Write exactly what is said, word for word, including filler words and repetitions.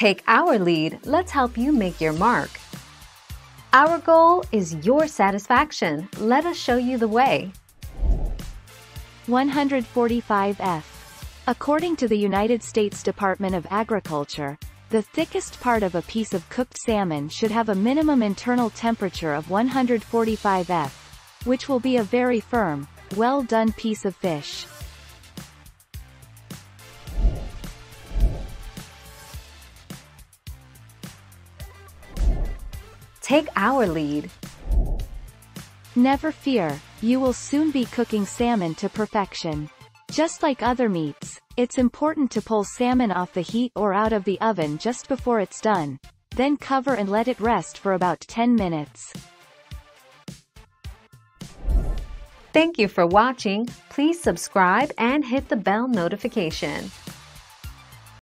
Take our lead, let's help you make your mark. Our goal is your satisfaction. Let us show you the way. one forty-five F. According to the United States Department of Agriculture, the thickest part of a piece of cooked salmon should have a minimum internal temperature of one forty-five F, which will be a very firm, well-done piece of fish. Take our lead. Never fear, you will soon be cooking salmon to perfection. Just like other meats, it's important to pull salmon off the heat or out of the oven just before it's done. Then cover and let it rest for about ten minutes. Thank you for watching. Please subscribe and hit the bell notification.